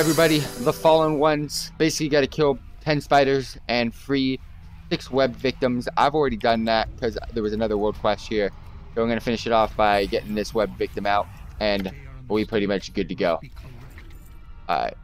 Everybody, the Fallen Ones, basically got to kill 10 spiders and free 6 web victims. I've already done that because there was another world quest here. So I'm going to finish it off by getting this web victim out, and we pretty much good to go. Alright.